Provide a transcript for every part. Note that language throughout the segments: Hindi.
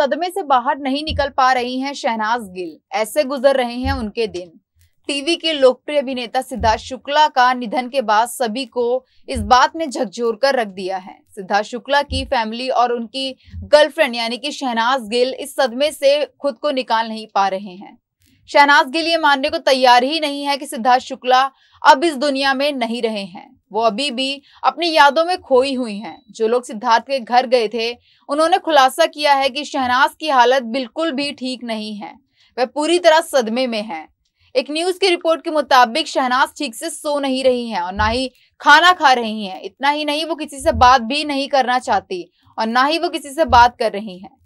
सदमे से बाहर नहीं निकल पा रही हैं शहनाज गिल। ऐसे गुजर रहे हैं उनके दिन। टीवी के लोकप्रिय अभिनेता सिद्धार्थ शुक्ला का निधन के बाद सभी को इस बात ने झकझोर कर रख दिया है। सिद्धार्थ शुक्ला की फैमिली और उनकी गर्लफ्रेंड यानी कि शहनाज गिल इस सदमे से खुद को निकाल नहीं पा रहे हैं। शहनाज गिल ये मानने को तैयार ही नहीं है कि सिद्धार्थ शुक्ला अब इस दुनिया में नहीं रहे हैं। वो अभी भी अपनी यादों में खोई हुई हैं। जो लोग सिद्धार्थ के घर गए थे उन्होंने खुलासा किया है कि शहनाज की हालत बिल्कुल भी ठीक नहीं है, वह पूरी तरह सदमे में है। एक न्यूज की रिपोर्ट के मुताबिक शहनाज ठीक से सो नहीं रही हैं और ना ही खाना खा रही हैं। इतना ही नहीं, वो किसी से बात भी नहीं करना चाहती और ना ही वो किसी से बात कर रही हैं।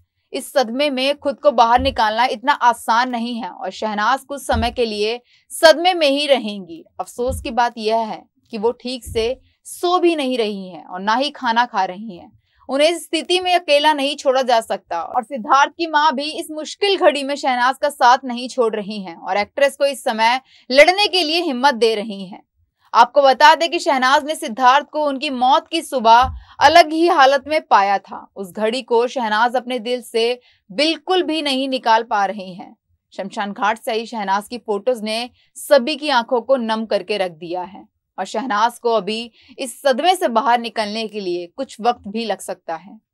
इस सदमे में खुद को बाहर निकालना इतना आसान नहीं है और शहनाज कुछ समय के लिए सदमे में ही रहेंगी। अफसोस की बात यह है कि वो ठीक से सो भी नहीं रही हैं और ना ही खाना खा रही हैं। उन्हें इस स्थिति में अकेला नहीं छोड़ा जा सकता और सिद्धार्थ की मां भी इस मुश्किल घड़ी में शहनाज का साथ नहीं छोड़ रही हैं और एक्ट्रेस को इस समय लड़ने के लिए हिम्मत दे रही हैं। आपको बता दें कि शहनाज ने सिद्धार्थ को उनकी मौत की सुबह अलग ही हालत में पाया था। उस घड़ी को शहनाज अपने दिल से बिल्कुल भी नहीं निकाल पा रही हैं। शमशान घाट से आई शहनाज की फोटोज ने सभी की आंखों को नम करके रख दिया है और शहनाज को अभी इस सदमे से बाहर निकलने के लिए कुछ वक्त भी लग सकता है।